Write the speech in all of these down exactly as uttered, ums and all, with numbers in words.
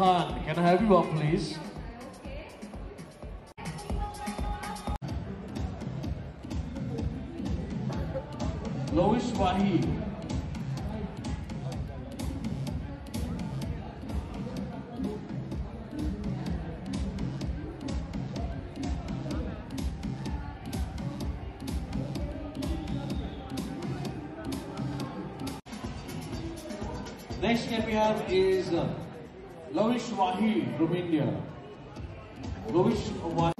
Khan. Can I have you up, please? Lovish Wahi. Next name we have is Lovish Wahi from India. Lovish Wahi.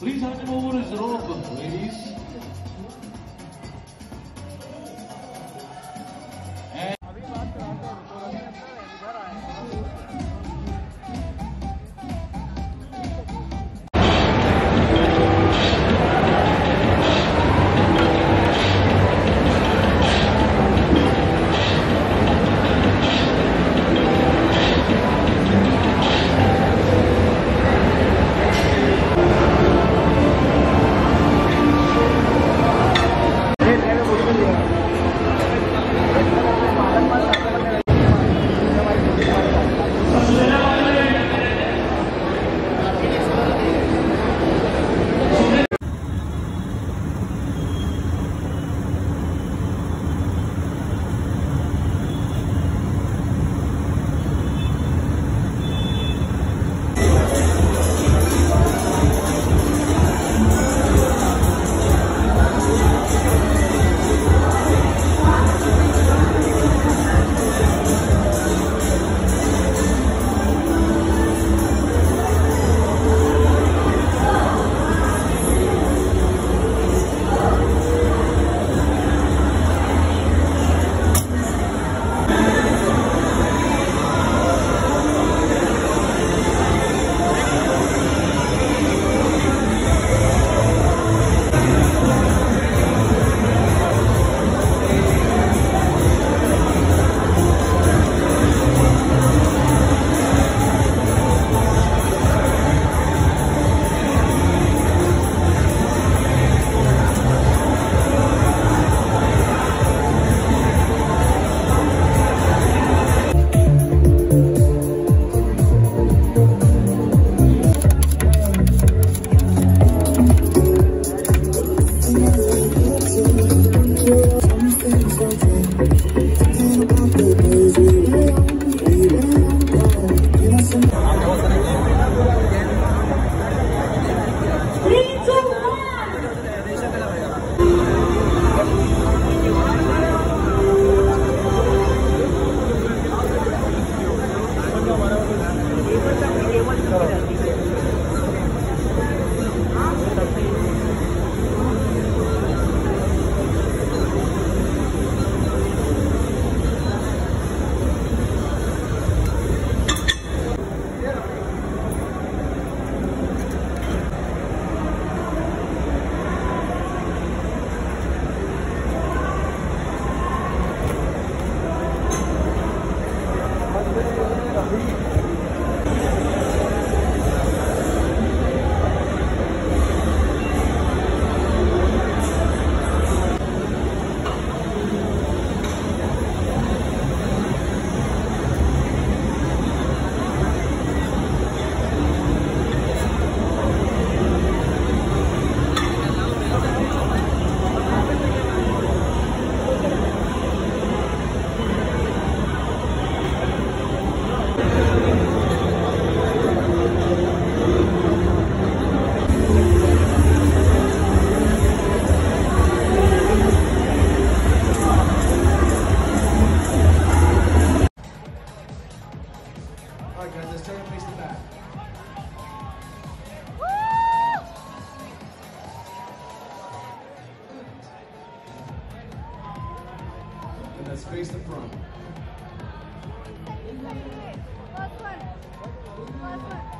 Please hand him over his robe, ladies. Let's face the front. First one. First one.